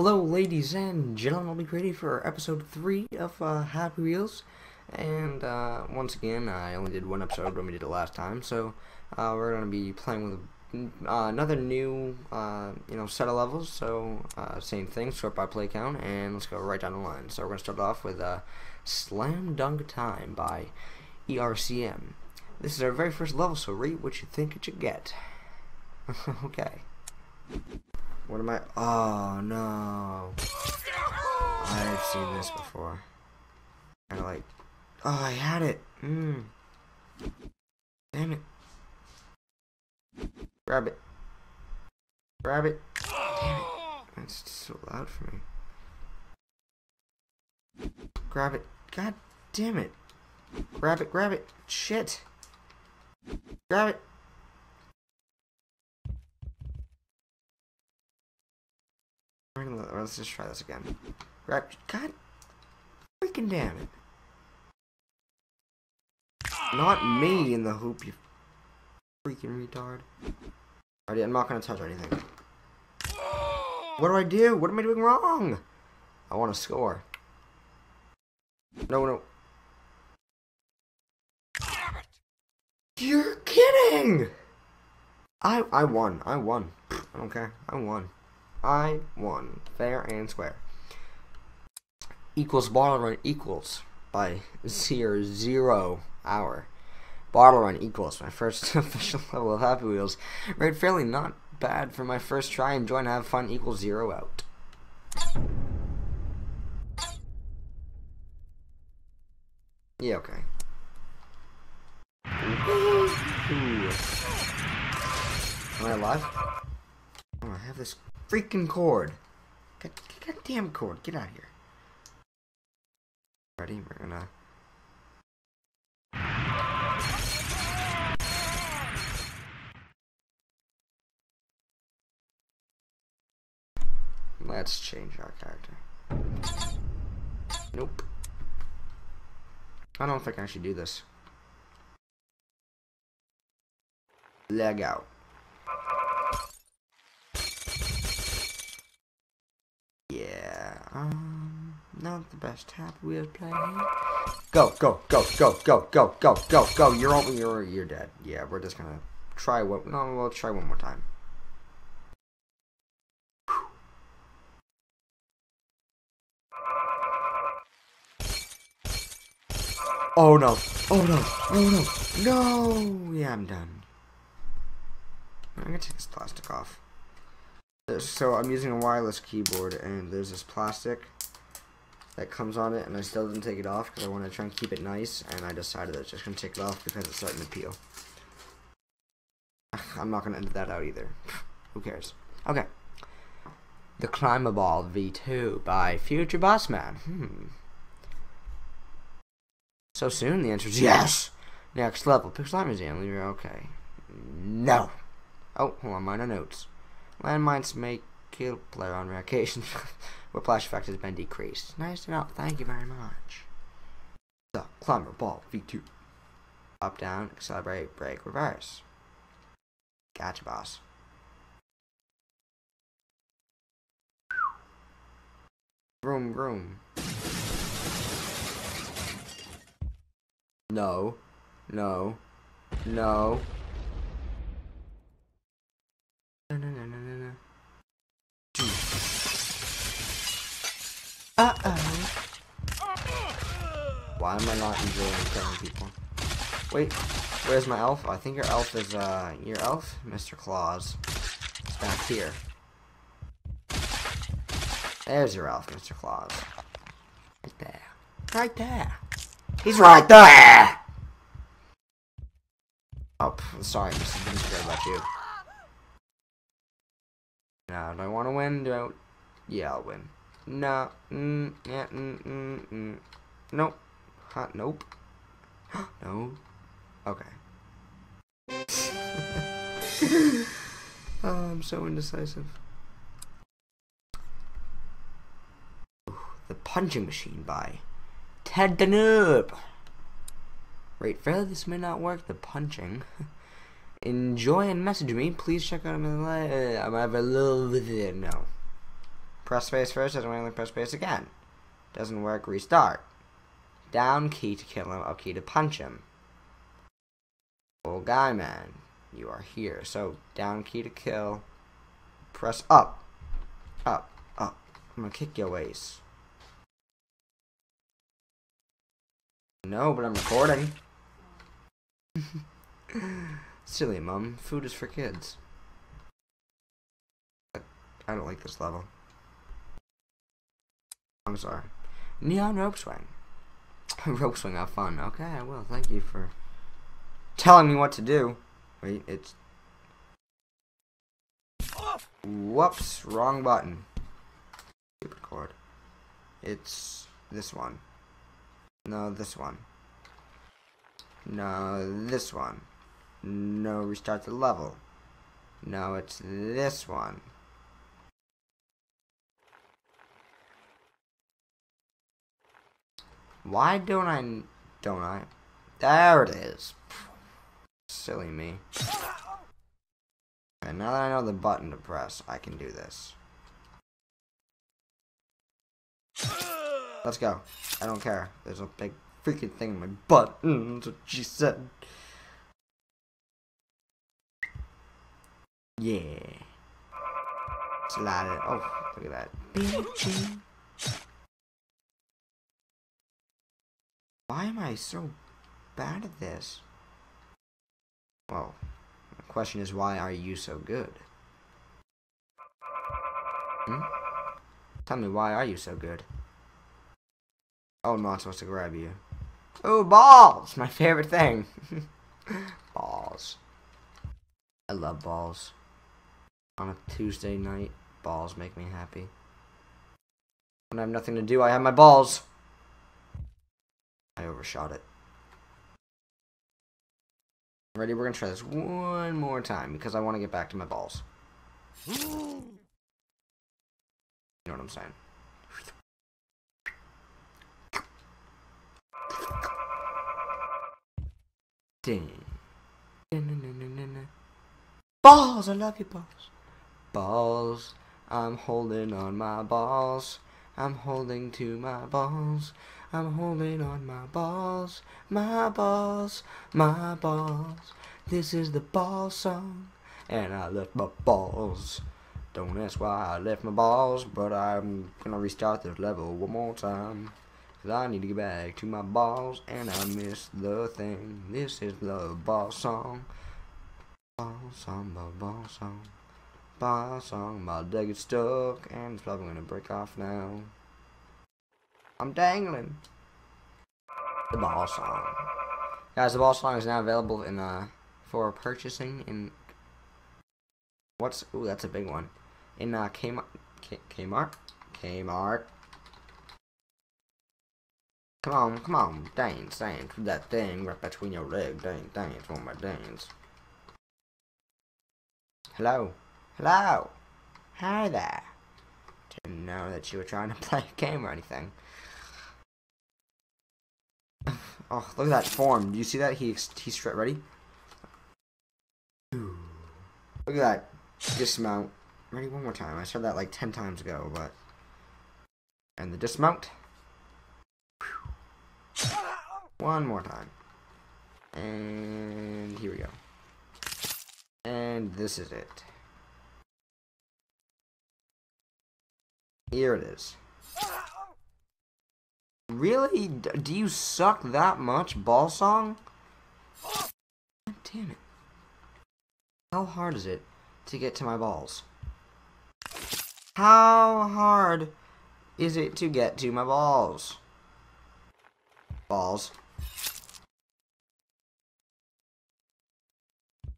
Hello ladies and gentlemen, we'll be ready for episode 3 of Happy Wheels, and once again I only did one episode when we did it last time, so we're going to be playing with another new set of levels, so same thing, sort by play count, and let's go right down the line. So we're going to start off with Slam Dunk Time by ERCM. This is our very first level, so rate what you think it should get. Okay. What am I? Oh no! I've seen this before. Kind of like, oh, I had it. Damn it! Grab it! Grab it! Damn it! That's so loud for me. Grab it! God damn it! Grab it! Grab it! Shit! Grab it! Let's just try this again. Grab, God freaking damn it. Not me in the hoop, you freaking retard. Alrighty, I'm not gonna touch anything. What do I do? What am I doing wrong? I want to score. No. Damn it. You're kidding! I won. I won. I don't care. I won. I won. Fair and square. Equals bottle run equals by 0 hour. Bottle run equals my first official level of Happy Wheels. Right, fairly not bad for my first try. Enjoy and have fun equals 0 out. Yeah, okay. Am I alive? Oh, I have this freaking cord. Goddamn cord. Get out of here. Alrighty, we're gonna... Let's change our character. Nope. I don't think I should do this. Leg out. Not the best Happy Wheels player. Go. You're dead. Yeah, we're just gonna try we'll try one more time. Oh no. Oh no. Oh no. No. Yeah, I'm done. I'm gonna take this plastic off. So I'm using a wireless keyboard, and there's this plastic that comes on it, and I still didn't take it off because I want to try and keep it nice, and I decided I was just going to take it off because it's starting to peel. I'm not going to edit that out either. Who cares? Okay. The Climaball V2 by Future Boss Man. So soon? The answer is yes! Next level. Pixel Museum. Leave your okay. No! Oh, hold on. Minor notes. Landmines may kill player on rare occasions where flash effect has been decreased. Nice to know. Thank you very much. The Climaball V2. Up, down, accelerate, brake, reverse. Gotcha, boss. Vroom, vroom. No. No. No. No. Why am I not enjoying killing people? Wait, where's my elf? I think your elf is, your elf? Mr. Claus. It's back here. There's your elf, Mr. Claus. Right there. Right there. He's right there! Oh, sorry, Mr. Didn't care about you. Now, do I want to win? Do I... Yeah, I'll win. No. Yeah, Nope. Hot. Nope. No. Okay. Oh, I'm so indecisive. Ooh, The Punching Machine by Ted the Noob. Right, fairly this may not work, the punching. Enjoy and message me. Please check out my little... No. Press space first, doesn't randomly press space again. Doesn't work, restart. Down key to kill him, up key to punch him. Old guy, man, you are here. So, down key to kill. Press up. Up, up. I'm gonna kick your waist. No, but I'm recording. Silly mum, food is for kids. I don't like this level. I'm sorry. Neon rope swing. Rope swing, have fun. Okay, I will. Thank you for telling me what to do. Wait, it's... Whoops, wrong button. Stupid cord. It's this one. No, this one. No, this one. No, restart the level. No, it's this one. Why don't I? There it is. Silly me. And now that I know the button to press, I can do this. Let's go. I don't care. There's a big freaking thing in my butt. That's what she said. Yeah. Slide it. Oh, look at that. Why am I so bad at this? Well, the question is, why are you so good? Tell me, why are you so good? Oh, I'm not supposed to grab you. Oh, balls! My favorite thing. Balls. I love balls. On a Tuesday night, balls make me happy. When I have nothing to do, I have my balls. I overshot it. Ready? We're gonna try this one more time because I want to get back to my balls. You know what I'm saying? Ding. Ding, ding, ding, ding, ding. Balls, I love you, balls. Balls, I'm holding on my balls. I'm holding to my balls. I'm holding on my balls. My balls, my balls. This is the ball song. And I left my balls. Don't ask why I left my balls, but I'm gonna restart this level one more time. Cause I need to get back to my balls, and I miss the thing. This is the ball song. Ball song, my leg gets stuck, and it's probably gonna break off now. I'm dangling. The ball song. Guys, the ball song is now available in, for purchasing in... What's... Ooh, that's a big one. In, Kmart... Kmart? Kmart. Come on, dance, dance with that thing right between your legs, dance, dance, one more dance. Hello, hello, hi there. Didn't know that you were trying to play a game or anything. Oh, look at that form. Do you see that? He's straight ready. Ooh. Look at that dismount. Ready one more time. I said that like 10 times ago, but and the dismount. One more time. And here we go. And this is it. Here it is. Really? Do you suck that much, ball song? God damn it. How hard is it to get to my balls? How hard is it to get to my balls? Balls.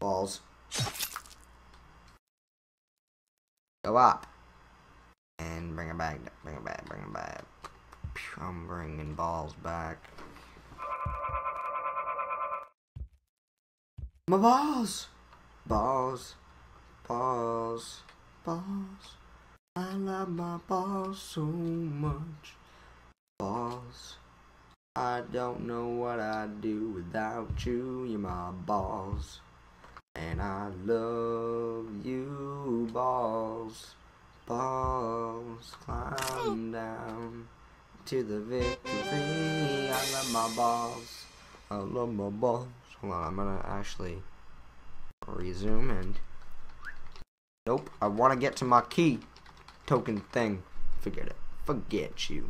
Balls. Go up. And bring it back, bring it back, bring it back. I'm bringing balls back. My balls! Balls. Balls. Balls. I love my balls so much. Balls. I don't know what I'd do without you. You're my balls. And I love you, balls. balls, climb down to the victory. I love my balls. I love my balls. Hold on, I'm gonna actually resume and. Nope, I wanna get to my key token thing. Forget it. Forget you.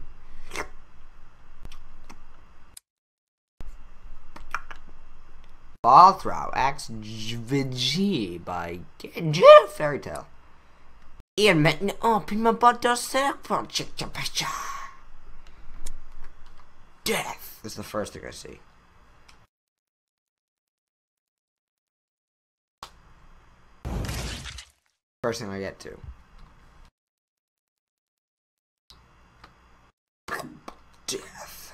Ball throw acts VG by Fairy Tale. Here, man, open my butter circle. Check your picture. Death is the first thing I see. First thing I get to. Death.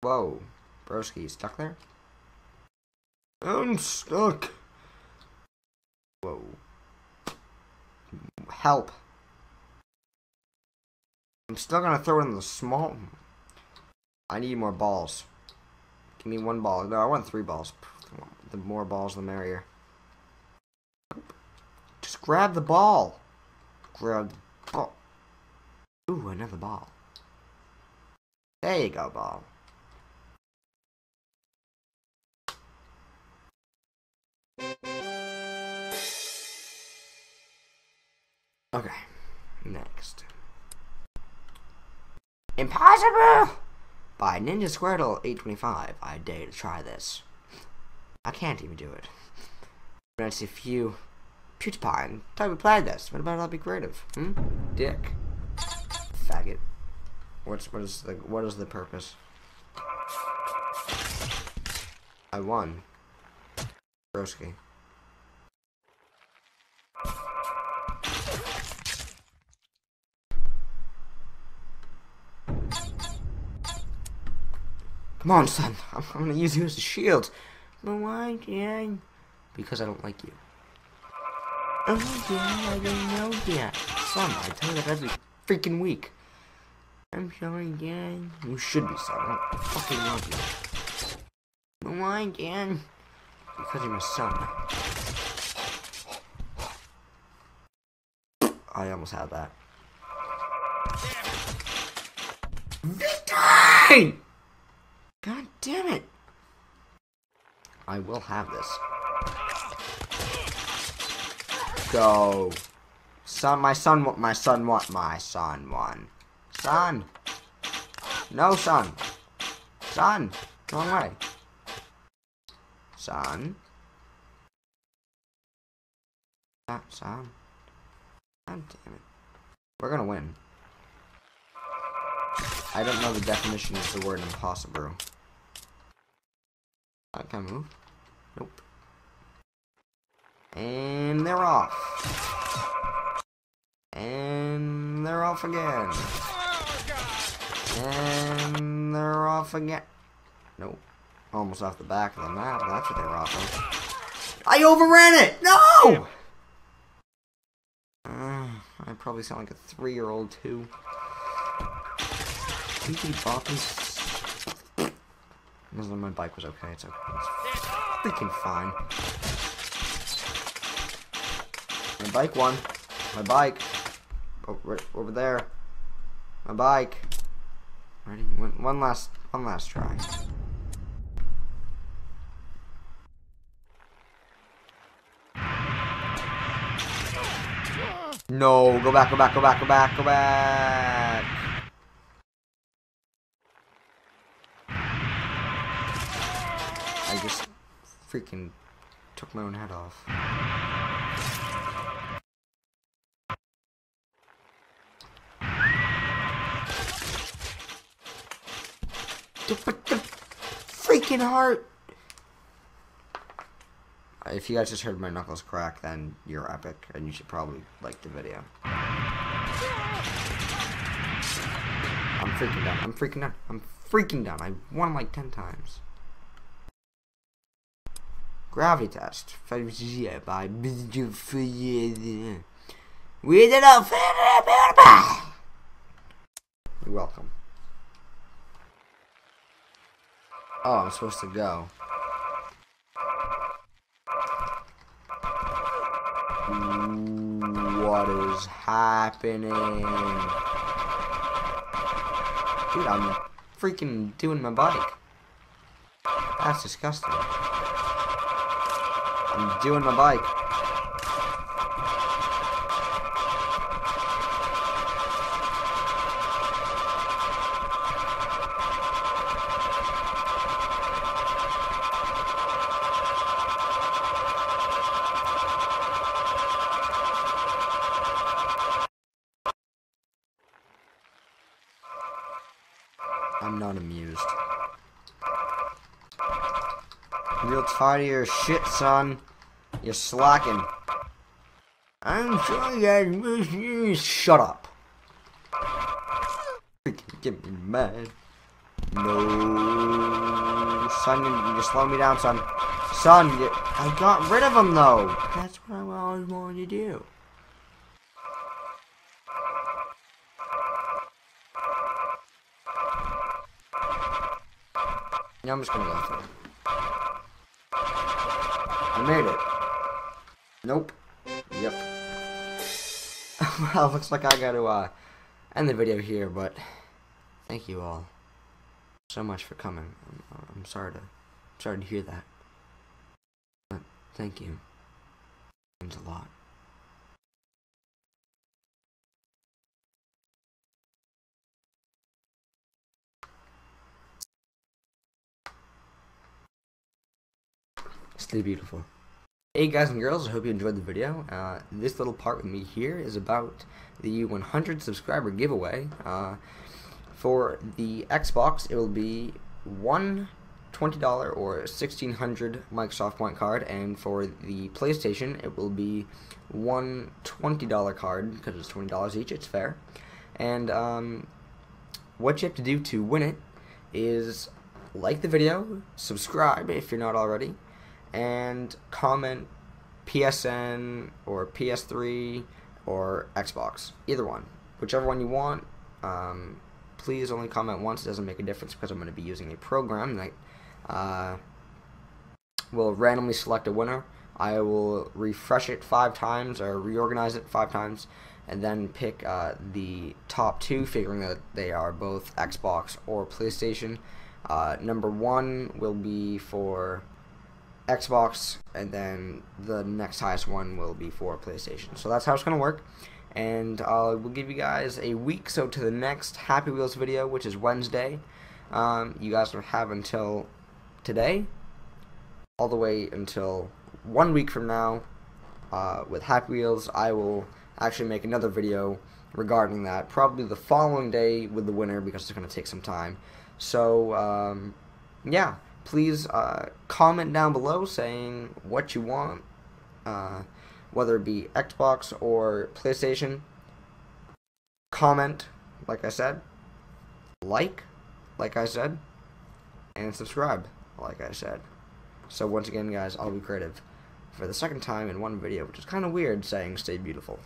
Whoa. Broski, you stuck there? I'm stuck. Whoa. Help. I'm still gonna throw it in the small. I need more balls. Give me one ball. No, I want 3 balls. The more balls, the merrier. Just grab the ball. Grab the ball. Ooh, another ball. There you go, ball. Okay, next. Impossible! By Ninja Squirtle825. I dare to try this. I can't even do it. But nice if you PewDiePie and tell me play this. What about I'll be creative? Hmm? Dick. Faggot. What is the purpose? I won. Broski. Come on, son. I'm gonna use you as a shield. But why, Jan? Because I don't like you. Oh, yeah, I didn't know yet. Son, I tell you that every freaking week. I'm sorry, Jan. You should be sorry. I don't fucking love you. But why, Jan? Because you're my son. I almost had that. Victory! God damn it! I will have this. Go, son. My son won. Son, no son. Son, wrong way. Son, that son. God damn it! We're gonna win. I don't know the definition of the word impossible. Can I move? Nope. And they're off. And they're off again. And they're off again. Nope. Almost off the back of the map. That's what they were off of. I overran it! No! I probably sound like a 3-year-old too. As though my bike was okay, it's okay. It's freaking fine. My bike won. My bike. Oh, right over there. My bike. Ready? One last try. No, go back. I just freaking took my own head off. The freaking heart! If you guys just heard my knuckles crack, then you're epic, and you should probably like the video. I'm freaking done. I won like 10 times. Gravity test. By we did a fair. You're welcome. Oh, I'm supposed to go. What is happening? Dude, I'm freaking doing my bike. That's disgusting. I'm doing my bike. I'm not amused. I'm real tired of your shit, son. You're slacking. I'm sorry, I miss you. Shut up. You can get me mad. No, son, you slow me down, son. Son, I got rid of him though. That's what I always wanted to do. Yeah, I'm just gonna go through. I made it. Nope. Yep. Well, looks like I gotta end the video here, but thank you all so much for coming. I'm sorry to hear that, but thank you. It means a lot. Stay beautiful. Hey guys and girls, I hope you enjoyed the video. This little part with me here is about the 100 subscriber giveaway. For the Xbox, it will be one $20 or 1,600 Microsoft Point card, and for the PlayStation, it will be one $20 card, because it's $20 each, it's fair. And what you have to do to win it is like the video, subscribe if you're not already, and comment PSN or PS3 or Xbox, either one, whichever one you want. Please only comment once, it doesn't make a difference, because I'm going to be using a program that will randomly select a winner. I will refresh it 5 times or reorganize it 5 times, and then pick the top 2, figuring that they are both Xbox or PlayStation. Number 1 will be for Xbox, and then the next highest one will be for PlayStation. So that's how it's gonna work, and we'll give you guys a week, so to the next Happy Wheels video, which is Wednesday. You guys will have until today, all the way until 1 week from now. With Happy Wheels, I will actually make another video regarding that, probably the following day with the winner, because it's gonna take some time. So yeah, please comment down below saying what you want, whether it be Xbox or PlayStation. Comment, like I said, like I said, and subscribe, like I said. So once again, guys, I'll be creative for the 2nd time in one video, which is kind of weird, saying stay beautiful.